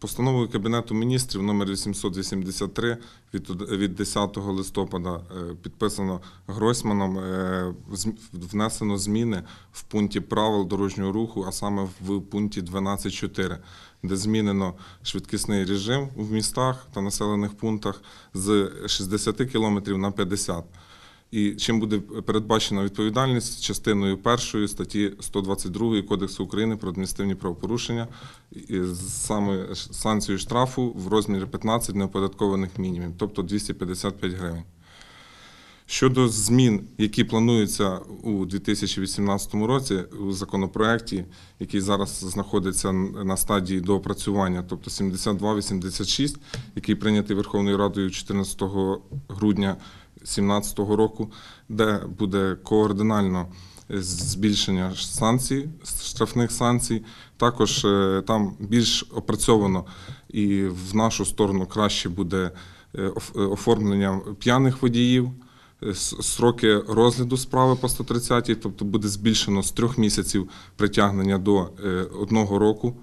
Постановою Кабінету міністрів номер 883 від 10 листопада, підписано Гройсманом, внесено зміни в пункті правил дорожнього руху, а саме в пункті 12.4, де змінено швидкісний режим в містах та населених пунктах з 60 км на 50 км. І чим буде передбачена відповідальність частиною 1 статті 122 Кодексу України про адміністративні правопорушення, саме санкцією штрафу в розмірі 15 неоподаткованих мінімумів, тобто 255 гривень. Щодо змін, які плануються у 2018 році у законопроєкті, який зараз знаходиться на стадії доопрацювання, тобто 7286, який прийнятий Верховною Радою 14 грудня 2017 року, де буде координально збільшення санкцій, штрафних санкцій. Також там більш опрацьовано і в нашу сторону краще буде оформлення п'яних водіїв, строки розгляду справи по 130, тобто буде збільшено з 3 місяців притягнення до 1 року,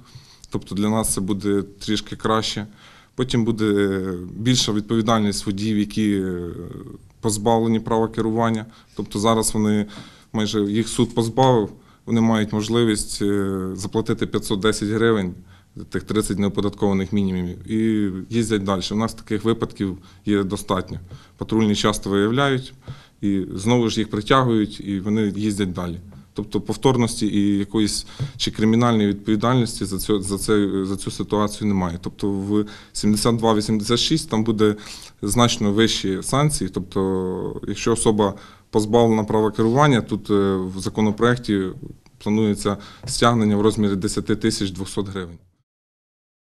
тобто для нас це буде трішки краще. Потім буде більша відповідальність водіїв, які позбавлені права керування. Тобто зараз вони, майже їх суд позбавив, вони мають можливість заплатити 510 гривень, тих 30 неоподаткованих мінімумів, і їздять далі. У нас таких випадків є достатньо. Патрульні часто виявляють, і знову ж їх притягують, і вони їздять далі. Тобто повторності і якоїсь чи кримінальної відповідальності за цю ситуацію немає. Тобто в 7286 там буде значно вищі санкції. Тобто якщо особа позбавлена права керування, тут в законопроєкті планується стягнення в розмірі 10 200 гривень.